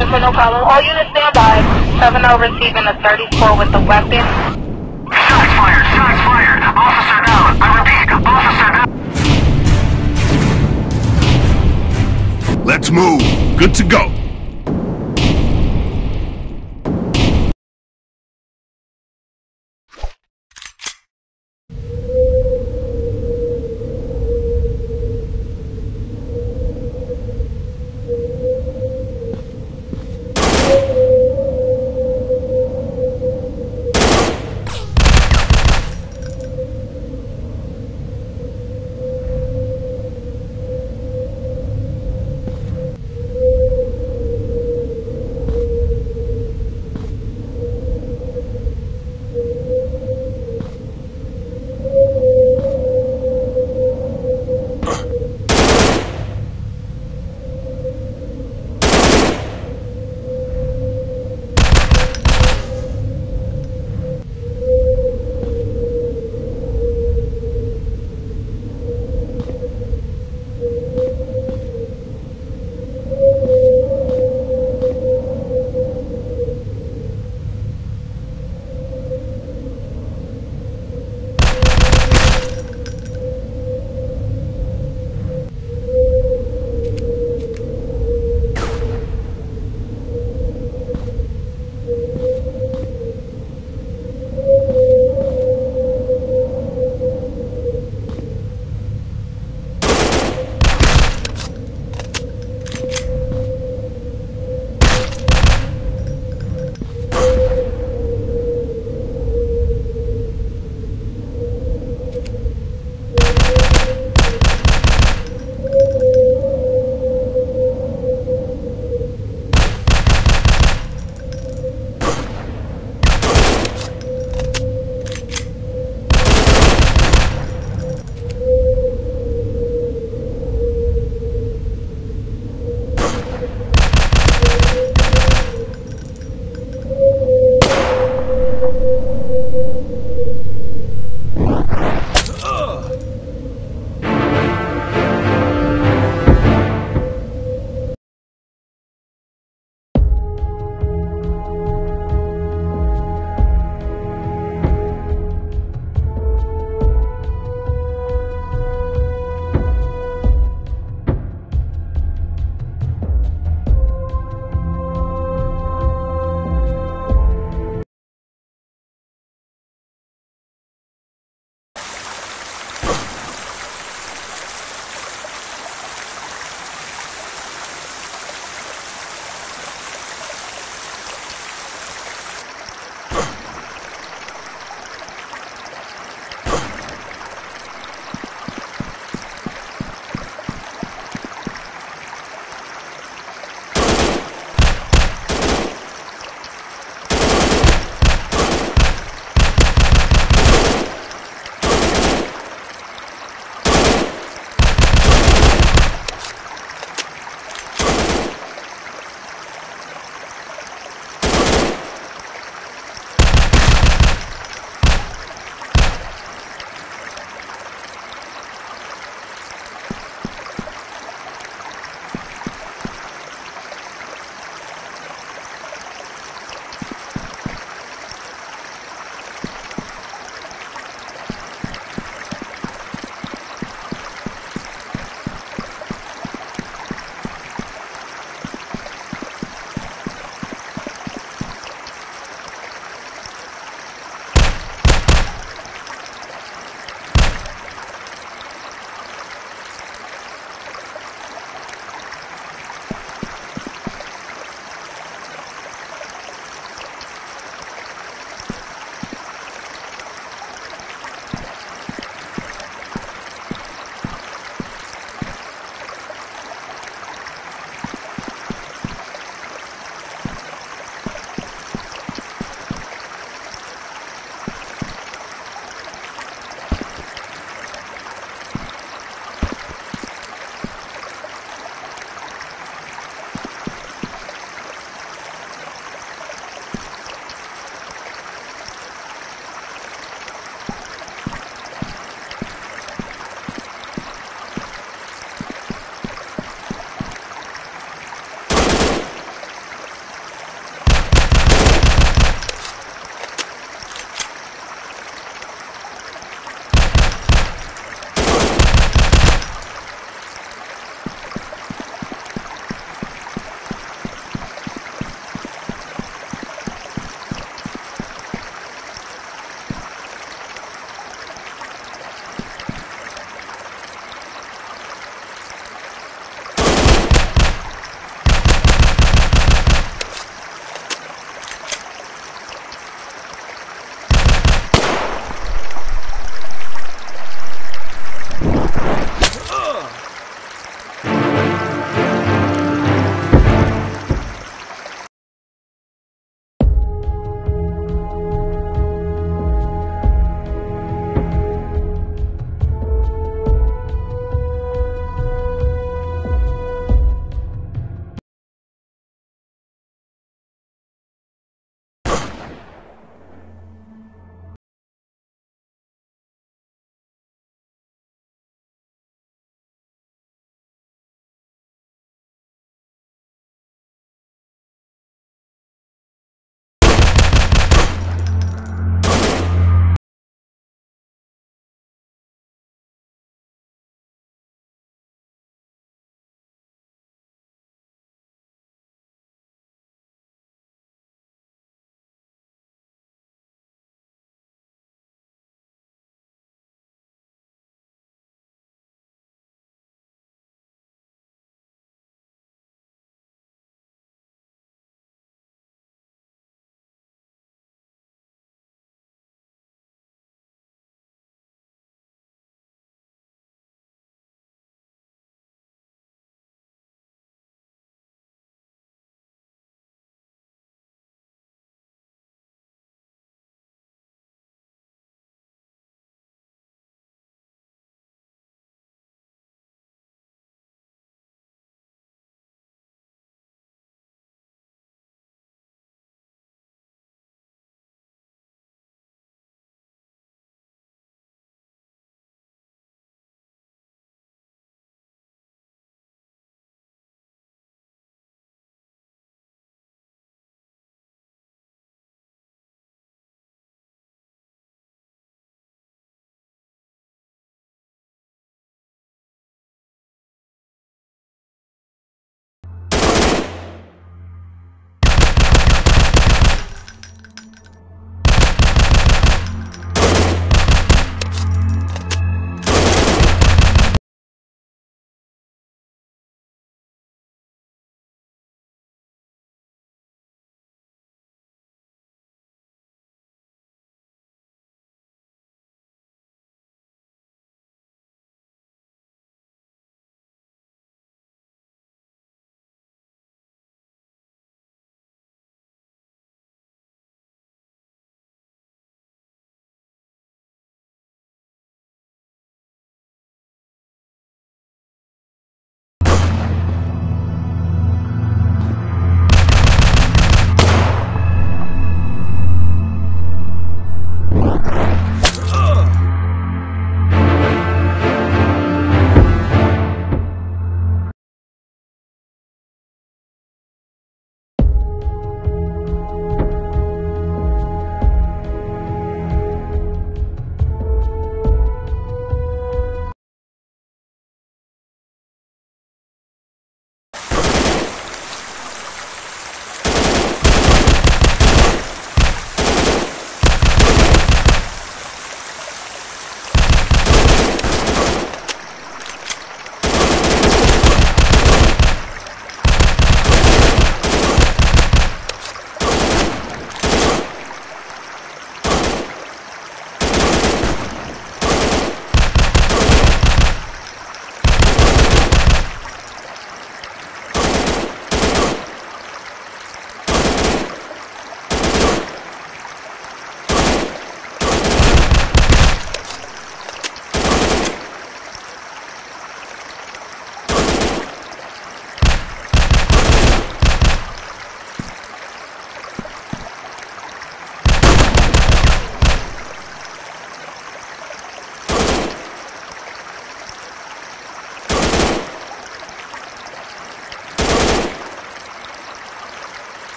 Okay, no problem. All units stand by. 7-0 receiving a 34 with the weapon. Shots fired, officer down. I repeat, officer down. Let's move. Good to go.